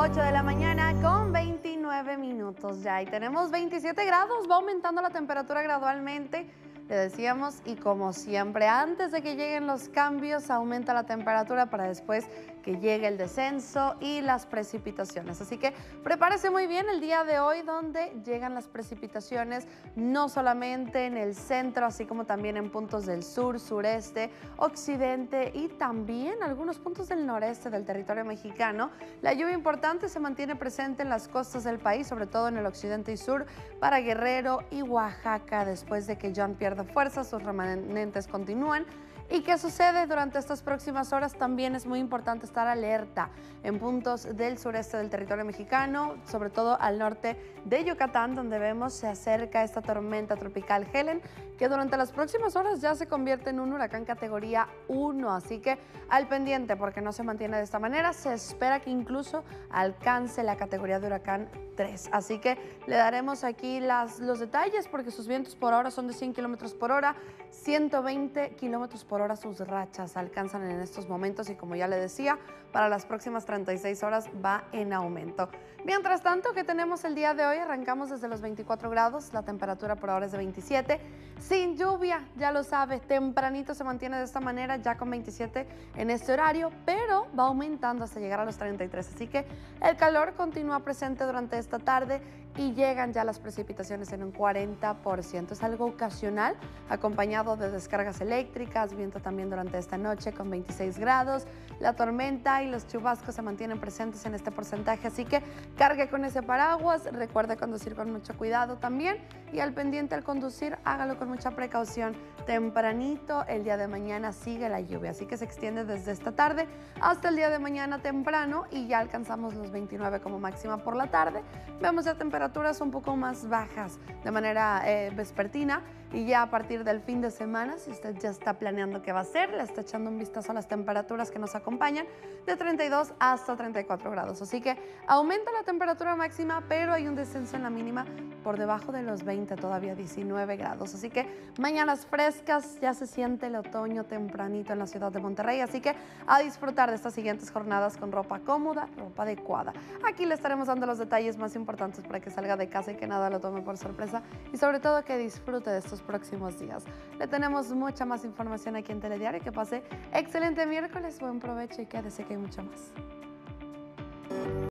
8:29 ya y tenemos 27 grados, va aumentando la temperatura gradualmente, le decíamos, y como siempre, antes de que lleguen los cambios, aumenta la temperatura para después que llegue el descenso y las precipitaciones. Así que prepárese muy bien el día de hoy, donde llegan las precipitaciones no solamente en el centro, así como también en puntos del sur, sureste, occidente y también algunos puntos del noreste del territorio mexicano. La lluvia importante se mantiene presente en las costas del país, sobre todo en el occidente y sur, para Guerrero y Oaxaca, después de que John pierda fuerza, sus remanentes continúan. ¿Y qué sucede durante estas próximas horas? También es muy importante estar alerta en puntos del sureste del territorio mexicano, sobre todo al norte de Yucatán, donde vemos se acerca esta tormenta tropical Helen, que durante las próximas horas ya se convierte en un huracán categoría 1, así que al pendiente, porque no se mantiene de esta manera, se espera que incluso alcance la categoría de huracán 3. Así que le daremos aquí los detalles, porque sus vientos por hora son de 100 kilómetros por hora, 120 kilómetros por hora sus rachas alcanzan en estos momentos, y como ya le decía, para las próximas 36 horas va en aumento. Mientras tanto, ¿qué tenemos el día de hoy? Arrancamos desde los 24 grados, la temperatura por ahora es de 27, sin lluvia, ya lo sabe, tempranito se mantiene de esta manera, ya con 27 en este horario, pero va aumentando hasta llegar a los 33, así que el calor continúa presente durante esta tarde y llegan ya las precipitaciones en un 40%. Es algo ocasional, acompañado de descargas eléctricas, viento también durante esta noche con 26 grados. La tormenta y los chubascos se mantienen presentes en este porcentaje, así que cargue con ese paraguas, recuerde conducir con mucho cuidado también, y al pendiente al conducir, hágalo con mucha precaución. Tempranito, el día de mañana sigue la lluvia, así que se extiende desde esta tarde hasta el día de mañana temprano, y ya alcanzamos los 29 como máxima por la tarde. Vemos ya temperaturas un poco más bajas de manera vespertina, y ya a partir del fin de semana, si usted ya está planeando qué va a hacer, le está echando un vistazo a las temperaturas que nos acompañan de 32 hasta 34 grados. Así que aumenta la temperatura máxima, pero hay un descenso en la mínima por debajo de los 20, todavía 19 grados. Así que mañanas frescas, ya se siente el otoño tempranito en la ciudad de Monterrey, así que a disfrutar de estas siguientes jornadas con ropa cómoda, ropa adecuada. Aquí le estaremos dando los detalles más importantes para que salga de casa y que nada lo tome por sorpresa, y sobre todo que disfrute de estos próximos días. Le tenemos mucha más información aquí en Telediario. Que pase excelente miércoles, buen provecho y quédese, que hay mucho más.